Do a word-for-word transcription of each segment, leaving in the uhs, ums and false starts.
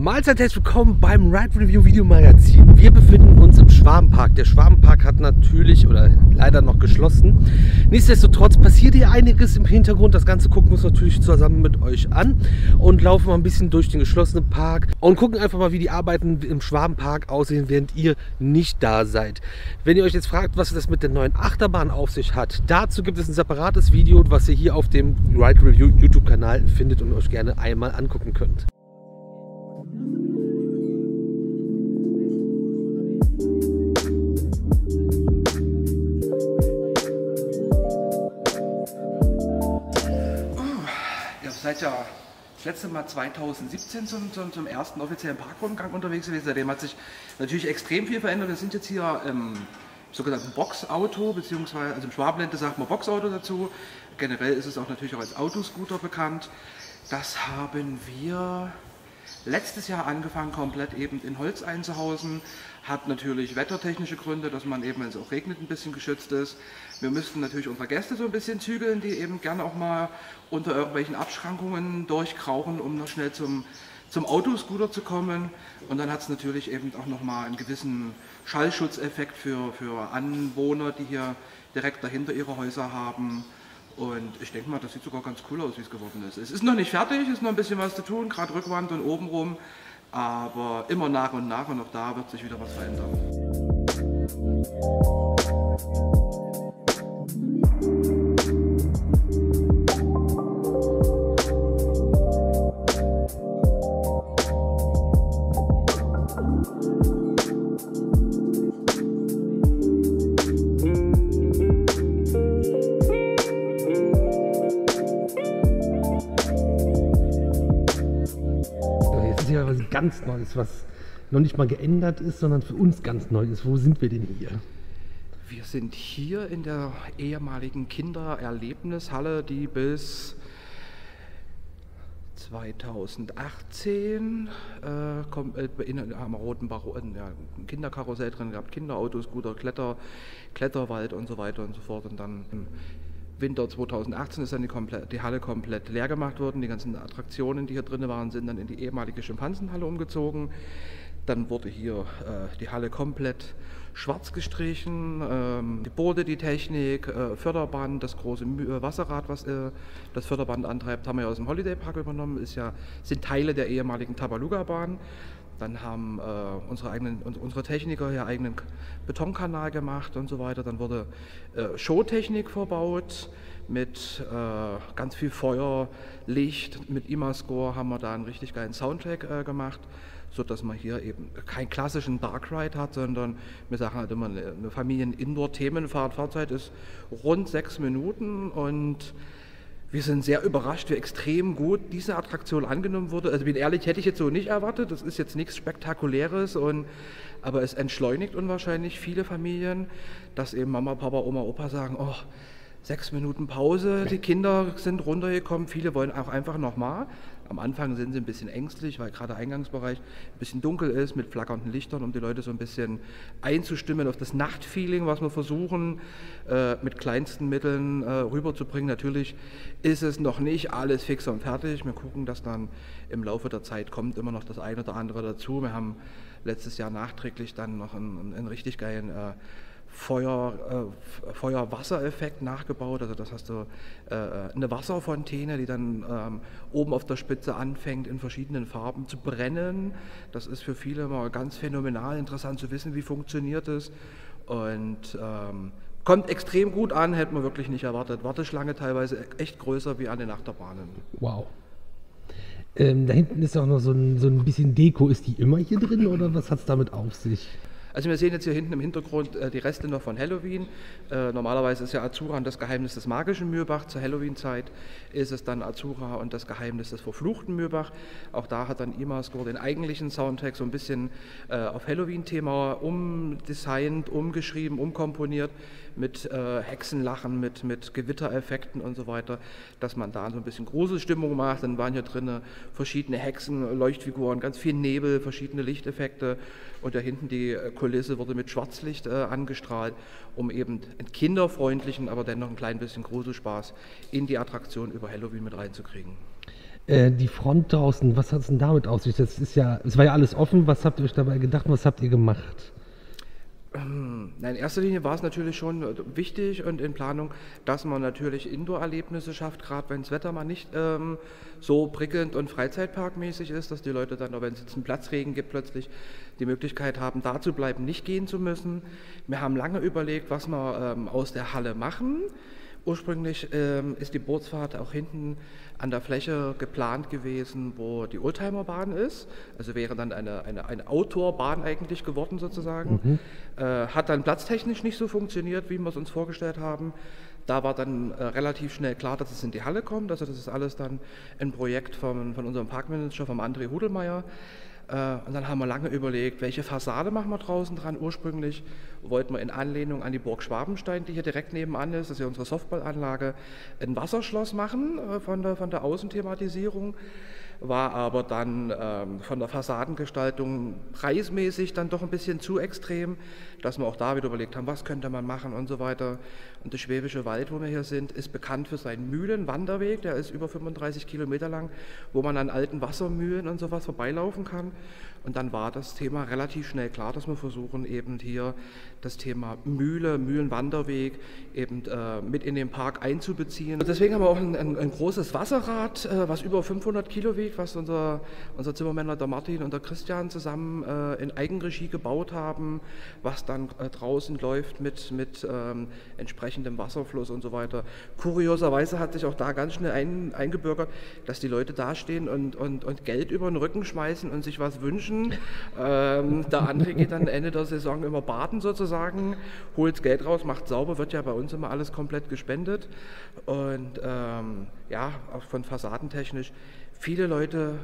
Mahlzeit, herzlich willkommen beim Ride Review Videomagazin. Wir befinden uns im Schwabenpark. Der Schwabenpark hat natürlich oder leider noch geschlossen. Nichtsdestotrotz passiert hier einiges im Hintergrund. Das Ganze gucken wir uns natürlich zusammen mit euch an und laufen mal ein bisschen durch den geschlossenen Park und gucken einfach mal, wie die Arbeiten im Schwabenpark aussehen, während ihr nicht da seid. Wenn ihr euch jetzt fragt, was das mit der neuen Achterbahn auf sich hat, dazu gibt es ein separates Video, was ihr hier auf dem Ride Review YouTube-Kanal findet und euch gerne einmal angucken könnt. Seit ja das letzte Mal zweitausendsiebzehn zum, zum, zum ersten offiziellen Parkrundgang unterwegs gewesen. Seitdem hat sich natürlich extrem viel verändert. Wir sind jetzt hier im sogenannten Boxauto, beziehungsweise also im Schwabenländer sagt man Boxauto dazu. Generell ist es auch natürlich auch als Autoscooter bekannt. Das haben wir letztes Jahr angefangen, komplett eben in Holz einzuhausen. Hat natürlich wettertechnische Gründe, dass man eben, wenn es auch regnet, ein bisschen geschützt ist. Wir müssten natürlich unsere Gäste so ein bisschen zügeln, die eben gerne auch mal unter irgendwelchen Abschrankungen durchkrauchen, um noch schnell zum, zum Autoscooter zu kommen. Und dann hat es natürlich eben auch nochmal einen gewissen Schallschutzeffekt für, für Anwohner, die hier direkt dahinter ihre Häuser haben. Und ich denke mal, das sieht sogar ganz cool aus, wie es geworden ist. Es ist noch nicht fertig, es ist noch ein bisschen was zu tun, gerade Rückwand und oben rum. Aber immer nach und nach und auch da wird sich wieder was verändern. Ganz Neues, was noch nicht mal geändert ist, sondern für uns ganz neu ist. Wo sind wir denn hier? Wir sind hier in der ehemaligen Kindererlebnishalle, die bis zweitausendachtzehn äh, kommt, äh, in am Roten Baron, ja, ein Kinderkarussell drin gehabt, Kinderautos, guter Kletter, Kletterwald und so weiter und so fort. Und dann im Winter zweitausendachtzehn ist dann die, komplett, die Halle komplett leer gemacht worden. Die ganzen Attraktionen, die hier drin waren, sind dann in die ehemalige Schimpansenhalle umgezogen. Dann wurde hier äh, die Halle komplett schwarz gestrichen. Ähm, die Boote, die Technik, äh, Förderband, das große äh, Wasserrad, was äh, das Förderband antreibt, haben wir aus dem Holiday Park übernommen. Ist ja, sind Teile der ehemaligen Tabaluga-Bahn. Dann haben äh, unsere, eigenen, unsere Techniker hier eigenen Betonkanal gemacht und so weiter. Dann wurde äh, Showtechnik verbaut mit äh, ganz viel Feuer, Licht. Mit IMAscore haben wir da einen richtig geilen Soundtrack äh, gemacht, sodass man hier eben keinen klassischen Dark Ride hat, sondern wir sagen halt immer eine, eine Familien-Indoor-Themenfahrt. Fahrzeit ist rund sechs Minuten und wir sind sehr überrascht, wie extrem gut diese Attraktion angenommen wurde. Also bin ehrlich, hätte ich jetzt so nicht erwartet. Das ist jetzt nichts Spektakuläres, und, aber es entschleunigt unwahrscheinlich viele Familien, dass eben Mama, Papa, Oma, Opa sagen, oh, sechs Minuten Pause, die Kinder sind runtergekommen, viele wollen auch einfach nochmal. Am Anfang sind sie ein bisschen ängstlich, weil gerade der Eingangsbereich ein bisschen dunkel ist mit flackernden Lichtern, um die Leute so ein bisschen einzustimmen auf das Nachtfeeling, was wir versuchen äh, mit kleinsten Mitteln äh, rüberzubringen. Natürlich ist es noch nicht alles fix und fertig. Wir gucken, dass dann im Laufe der Zeit kommt immer noch das eine oder andere dazu. Wir haben letztes Jahr nachträglich dann noch einen, einen richtig geilen äh, Feuer, äh, Feuer-Wasser-Effekt nachgebaut, also das hast du äh, eine Wasserfontäne, die dann ähm, oben auf der Spitze anfängt in verschiedenen Farben zu brennen. Das ist für viele mal ganz phänomenal interessant zu wissen, wie funktioniert es, und ähm, kommt extrem gut an, hätte man wirklich nicht erwartet. Warteschlange teilweise echt größer wie an den Achterbahnen. Wow. Ähm, da hinten ist auch noch so ein, so ein bisschen Deko. Ist die immer hier drin oder was hat es damit auf sich? Also wir sehen jetzt hier hinten im Hintergrund äh, die Reste noch von Halloween. Äh, normalerweise ist ja Azura und das Geheimnis des magischen Mühlbach. Zur Halloween-Zeit ist es dann Azura und das Geheimnis des verfluchten Mühlbach. Auch da hat dann IMAscore den eigentlichen Soundtrack so ein bisschen äh, auf Halloween-Thema umdesignt, umgeschrieben, umkomponiert mit äh, Hexenlachen, mit, mit Gewittereffekten und so weiter, dass man da so ein bisschen Gruselstimmung macht. Dann waren hier drin verschiedene Hexen, Leuchtfiguren, ganz viel Nebel, verschiedene Lichteffekte, und da hinten die äh, Kulisse wurde mit Schwarzlicht äh, angestrahlt, um eben einen kinderfreundlichen, aber dennoch ein klein bisschen Gruselspaß in die Attraktion über Halloween mit reinzukriegen. Äh, die Front draußen, was hat es denn damit auf sich? Das ist ja, es war ja alles offen. Was habt ihr euch dabei gedacht und was habt ihr gemacht? In erster Linie war es natürlich schon wichtig und in Planung, dass man natürlich Indoor-Erlebnisse schafft, gerade wenn das Wetter mal nicht ähm, so prickelnd und freizeitparkmäßig ist, dass die Leute dann, wenn es jetzt einen Platzregen gibt, plötzlich die Möglichkeit haben, da zu bleiben, nicht gehen zu müssen. Wir haben lange überlegt, was wir ähm, aus der Halle machen. Ursprünglich ähm, ist die Bootsfahrt auch hinten an der Fläche geplant gewesen, wo die Oldtimerbahn ist. Also wäre dann eine, eine, eine Outdoor-Bahn eigentlich geworden sozusagen. Mhm. Äh, hat dann platztechnisch nicht so funktioniert, wie wir es uns vorgestellt haben. Da war dann äh, relativ schnell klar, dass es in die Halle kommt. Also das ist alles dann ein Projekt vom, von unserem Parkmanager, vom André Hudelmeier. Und dann haben wir lange überlegt, welche Fassade machen wir draußen dran. Ursprünglich wollten wir in Anlehnung an die Burg Schwabenstein, die hier direkt nebenan ist, das ist ja unsere Softballanlage, ein Wasserschloss machen von der, von der Außenthematisierung. War aber dann ähm, von der Fassadengestaltung preismäßig dann doch ein bisschen zu extrem, dass wir auch da wieder überlegt haben, was könnte man machen und so weiter. Und der Schwäbische Wald, wo wir hier sind, ist bekannt für seinen Mühlenwanderweg, der ist über fünfunddreißig Kilometer lang, wo man an alten Wassermühlen und sowas vorbeilaufen kann. Und dann war das Thema relativ schnell klar, dass wir versuchen, eben hier das Thema Mühle, Mühlenwanderweg eben äh, mit in den Park einzubeziehen. Und deswegen haben wir auch ein, ein, ein großes Wasserrad, äh, was über fünfhundert Kilo wiegt, was unser, unser Zimmermänner, der Martin und der Christian, zusammen äh, in Eigenregie gebaut haben, was dann äh, draußen läuft mit, mit ähm, entsprechendem Wasserfluss und so weiter. Kurioserweise hat sich auch da ganz schnell ein, eingebürgert, dass die Leute dastehen und, und, und Geld über den Rücken schmeißen und sich was wünschen. Ähm, der André geht dann Ende der Saison immer baden sozusagen, holt Geld raus, macht sauber, wird ja bei uns immer alles komplett gespendet. Und ähm, ja, auch von fassadentechnisch, viele Leute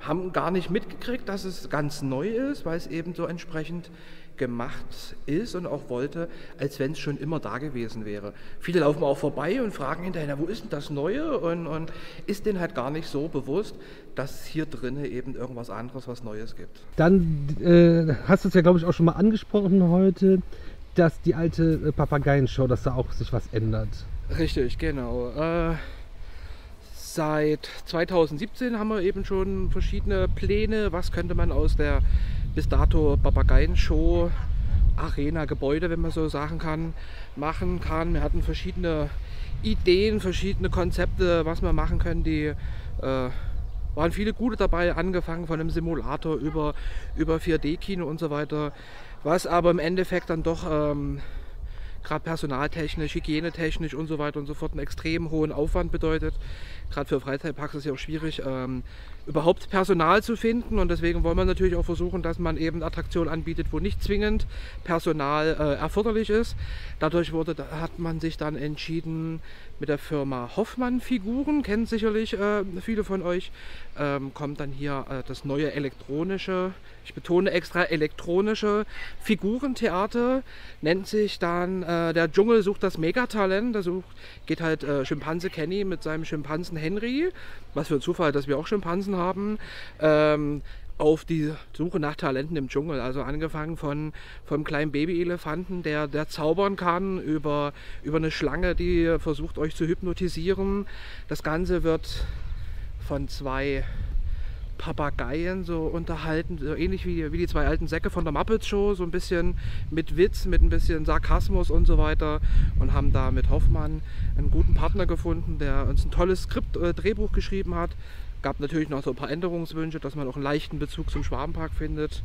haben gar nicht mitgekriegt, dass es ganz neu ist, weil es eben so entsprechend gemacht ist und auch wollte, als wenn es schon immer da gewesen wäre. Viele laufen auch vorbei und fragen hinterher, wo ist denn das Neue? Und, und ist denen halt gar nicht so bewusst, dass es hier drinnen eben irgendwas anderes, was Neues gibt. Dann äh, hast du es ja, glaube ich, auch schon mal angesprochen heute, dass die alte Papageienshow, dass da auch sich was ändert. Richtig, genau. Äh, seit zweitausendsiebzehn haben wir eben schon verschiedene Pläne, was könnte man aus der bis dato Papageienshow, Arena-Gebäude, wenn man so sagen kann, machen kann. Wir hatten verschiedene Ideen, verschiedene Konzepte, was man machen können. Die äh, waren viele gute dabei, angefangen von einem Simulator über, über vier D Kino und so weiter. Was aber im Endeffekt dann doch ähm, gerade personaltechnisch, hygienetechnisch und so weiter und so fort einen extrem hohen Aufwand bedeutet. Gerade für Freizeitparks ist es ja auch schwierig, ähm, überhaupt Personal zu finden, und deswegen wollen wir natürlich auch versuchen, dass man eben Attraktionen anbietet, wo nicht zwingend Personal äh, erforderlich ist. Dadurch wurde, hat man sich dann entschieden, mit der Firma Hoffmann Figuren, kennen sicherlich äh, viele von euch, ähm, kommt dann hier äh, das neue elektronische, ich betone extra elektronische Figurentheater, nennt sich dann äh, der Dschungel sucht das Megatalent. Da sucht, geht halt äh, Schimpanse Kenny mit seinem Schimpansen Henry, was für ein Zufall, dass wir auch Schimpansen haben, ähm, auf die Suche nach Talenten im Dschungel. Also angefangen von vom kleinen Babyelefanten, der, der zaubern kann, über, über eine Schlange, die versucht, euch zu hypnotisieren. Das Ganze wird von zwei Papageien so unterhalten, so ähnlich wie, wie die zwei alten Säcke von der Muppets Show, so ein bisschen mit Witz, mit ein bisschen Sarkasmus und so weiter, und haben da mit Hoffmann einen guten Partner gefunden, der uns ein tolles Skript, äh, Drehbuch geschrieben hat. Gab natürlich noch so ein paar Änderungswünsche, dass man auch einen leichten Bezug zum Schwabenpark findet.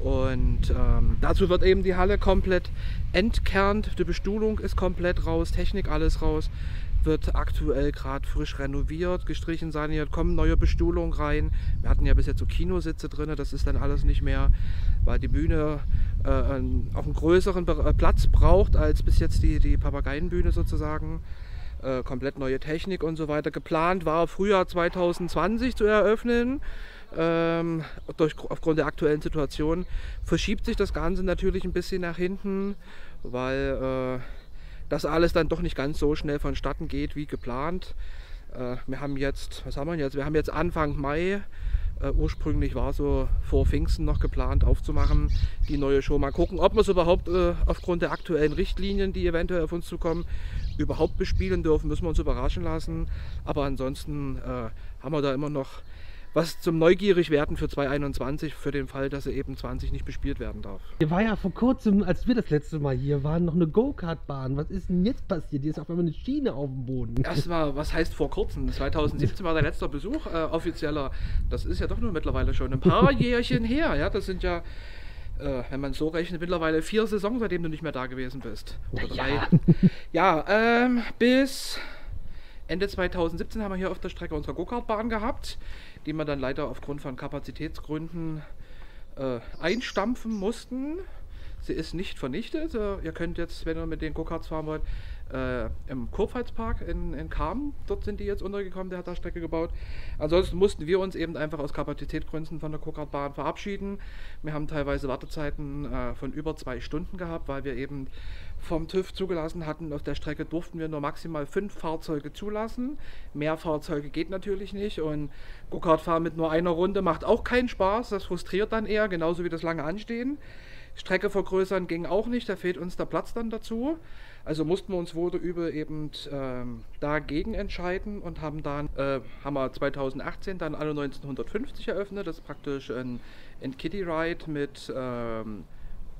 Und ähm, dazu wird eben die Halle komplett entkernt, die Bestuhlung ist komplett raus, Technik alles raus, wird aktuell gerade frisch renoviert, gestrichen, saniert, kommen neue Bestuhlung rein. Wir hatten ja bis jetzt so Kinositze drin, das ist dann alles nicht mehr, weil die Bühne äh, auch einen größeren Platz braucht als bis jetzt die, die Papageienbühne sozusagen. Äh, komplett neue Technik und so weiter. Geplant war, Frühjahr zweitausendzwanzig zu eröffnen. Ähm, durch, aufgrund der aktuellen Situation verschiebt sich das Ganze natürlich ein bisschen nach hinten, weil äh, das alles dann doch nicht ganz so schnell vonstatten geht wie geplant. Äh, wir haben jetzt, was haben wir jetzt? Wir haben jetzt Anfang Mai. Äh, ursprünglich war so vor Pfingsten noch geplant aufzumachen, die neue Show. Mal gucken, ob wir es überhaupt äh, aufgrund der aktuellen Richtlinien, die eventuell auf uns zukommen, überhaupt bespielen dürfen. Müssen wir uns überraschen lassen. Aber ansonsten äh, haben wir da immer noch was zum neugierig werden für zwanzig einundzwanzig, für den Fall, dass er eben zwanzig nicht bespielt werden darf. Hier war ja vor kurzem, als wir das letzte Mal hier waren, noch eine Go-Kart-Bahn. Was ist denn jetzt passiert? Hier ist auf einmal eine Schiene auf dem Boden. Das war, was heißt vor kurzem? zwanzig siebzehn war der letzte Besuch, äh, offizieller. Das ist ja doch nur mittlerweile schon ein paar Jährchen her. Ja, das sind ja, äh, wenn man so rechnet, mittlerweile vier Saisons, seitdem du nicht mehr da gewesen bist. Oder naja. drei. Ja, ähm, bis Ende zwanzig siebzehn haben wir hier auf der Strecke unsere Go-Kart-Bahn gehabt, die wir dann leider aufgrund von Kapazitätsgründen äh, einstampfen mussten. Sie ist nicht vernichtet. Äh, ihr könnt jetzt, wenn ihr mit den Go-Karts fahren wollt, äh, im Kurpfalzpark in, in Kamen, dort sind die jetzt untergekommen, der hat da Strecke gebaut. Ansonsten mussten wir uns eben einfach aus Kapazitätsgründen von der Go-Kart-Bahn verabschieden. Wir haben teilweise Wartezeiten äh, von über zwei Stunden gehabt, weil wir eben vom TÜV zugelassen hatten. Auf der Strecke durften wir nur maximal fünf Fahrzeuge zulassen. Mehr Fahrzeuge geht natürlich nicht, und Go-Kart fahren mit nur einer Runde macht auch keinen Spaß. Das frustriert dann eher, genauso wie das lange Anstehen. Strecke vergrößern ging auch nicht, da fehlt uns der Platz dann dazu. Also mussten wir uns wohl oder übel eben ähm, dagegen entscheiden und haben dann äh, haben wir zwanzig achtzehn dann Anno neunzehnhundertfünfzig eröffnet. Das ist praktisch ein, ein Kiddie-Ride mit ähm,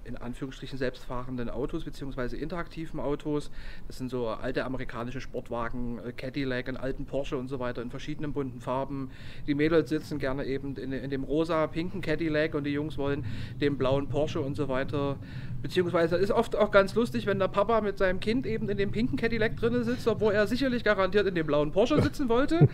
in Anführungsstrichen selbstfahrenden Autos bzw. interaktiven Autos. Das sind so alte amerikanische Sportwagen, Cadillac, einen alten Porsche und so weiter in verschiedenen bunten Farben. Die Mädels sitzen gerne eben in, in dem rosa, pinken Cadillac und die Jungs wollen den blauen Porsche und so weiter. Beziehungsweise ist oft auch ganz lustig, wenn der Papa mit seinem Kind eben in dem pinken Cadillac drin sitzt, obwohl er sicherlich garantiert in dem blauen Porsche sitzen wollte.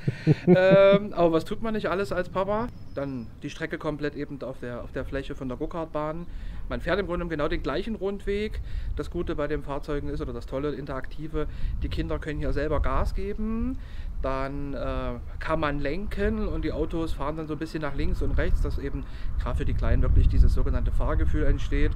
ähm, aber was tut man nicht alles als Papa? Dann die Strecke komplett eben auf der, auf der Fläche von der Go-Kart-Bahn. Man fährt im Grunde genau den gleichen Rundweg. Das Gute bei den Fahrzeugen ist, oder das Tolle, Interaktive, die Kinder können hier selber Gas geben, dann äh, kann man lenken und die Autos fahren dann so ein bisschen nach links und rechts, dass eben gerade für die Kleinen wirklich dieses sogenannte Fahrgefühl entsteht.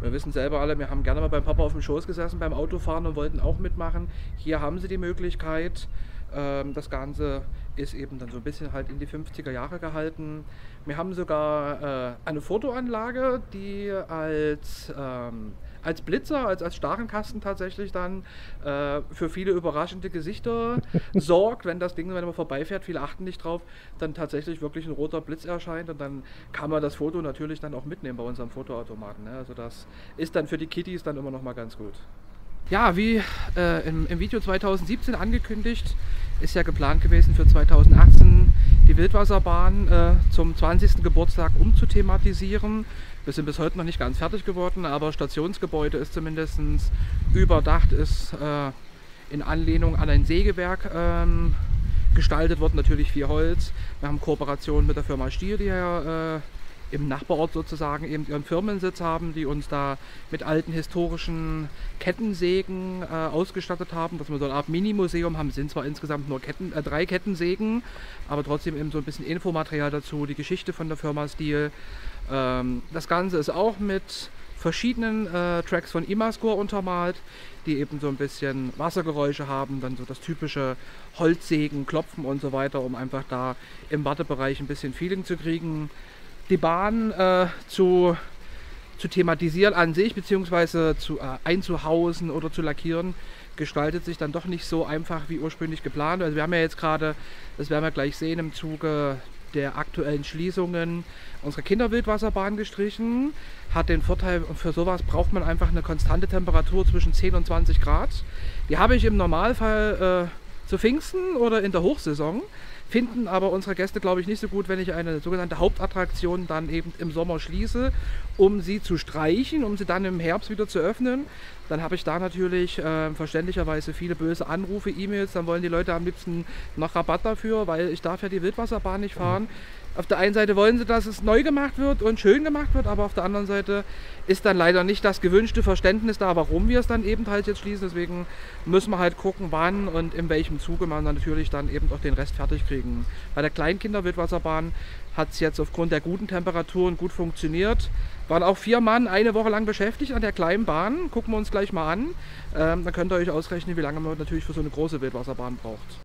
Wir wissen selber alle, wir haben gerne mal beim Papa auf dem Schoß gesessen beim Autofahren und wollten auch mitmachen. Hier haben sie die Möglichkeit. Das Ganze ist eben dann so ein bisschen halt in die fünfziger Jahre gehalten. Wir haben sogar äh, eine Fotoanlage, die als, ähm, als Blitzer, als, als Starenkasten tatsächlich dann äh, für viele überraschende Gesichter sorgt. Wenn das Ding, wenn man vorbeifährt, viele achten nicht drauf, dann tatsächlich wirklich ein roter Blitz erscheint und dann kann man das Foto natürlich dann auch mitnehmen bei unserem Fotoautomaten, ne? Also das ist dann für die Kitties dann immer noch mal ganz gut. Ja, wie äh, im, im Video zwanzig siebzehn angekündigt, ist ja geplant gewesen für zwanzig achtzehn die Wildwasserbahn äh, zum zwanzigsten Geburtstag umzuthematisieren. Wir sind bis heute noch nicht ganz fertig geworden, aber Stationsgebäude ist zumindest überdacht, ist äh, in Anlehnung an ein Sägewerk ähm, gestaltet worden, natürlich viel Holz. Wir haben Kooperationen mit der Firma Stier, die ja äh, im Nachbarort sozusagen eben ihren Firmensitz haben, die uns da mit alten historischen Kettensägen äh, ausgestattet haben, dass wir so eine Art Mini-Museum haben. Es sind zwar insgesamt nur Ketten, äh, drei Kettensägen, aber trotzdem eben so ein bisschen Infomaterial dazu, die Geschichte von der Firma Stihl. Ähm, das Ganze ist auch mit verschiedenen äh, Tracks von IMAscore untermalt, die eben so ein bisschen Wassergeräusche haben, dann so das typische Holzsägen, Klopfen und so weiter, um einfach da im Wartebereich ein bisschen Feeling zu kriegen. Die Bahn äh, zu, zu thematisieren an sich, beziehungsweise zu, äh, einzuhausen oder zu lackieren, gestaltet sich dann doch nicht so einfach wie ursprünglich geplant. Also wir haben ja jetzt gerade, das werden wir gleich sehen, im Zuge der aktuellen Schließungen unsere Kinderwildwasserbahn gestrichen. Hat den Vorteil, für sowas braucht man einfach eine konstante Temperatur zwischen zehn und zwanzig Grad. Die habe ich im Normalfall äh, zu Pfingsten oder in der Hochsaison. Finden aber unsere Gäste, glaube ich, nicht so gut, wenn ich eine sogenannte Hauptattraktion dann eben im Sommer schließe, um sie zu streichen, um sie dann im Herbst wieder zu öffnen. Dann habe ich da natürlich äh, verständlicherweise viele böse Anrufe, E-Mails, dann wollen die Leute am liebsten noch Rabatt dafür, weil ich darf ja die Wildwasserbahn nicht fahren. Auf der einen Seite wollen sie, dass es neu gemacht wird und schön gemacht wird, aber auf der anderen Seite ist dann leider nicht das gewünschte Verständnis da, warum wir es dann eben halt jetzt schließen. Deswegen müssen wir halt gucken, wann und in welchem Zuge man dann natürlich dann eben auch den Rest fertig kriegen. Bei der Kleinkinder-Wildwasserbahn hat es jetzt aufgrund der guten Temperaturen gut funktioniert. Waren auch vier Mann eine Woche lang beschäftigt an der kleinen Bahn. Gucken wir uns gleich mal an. Ähm, dann könnt ihr euch ausrechnen, wie lange man natürlich für so eine große Wildwasserbahn braucht.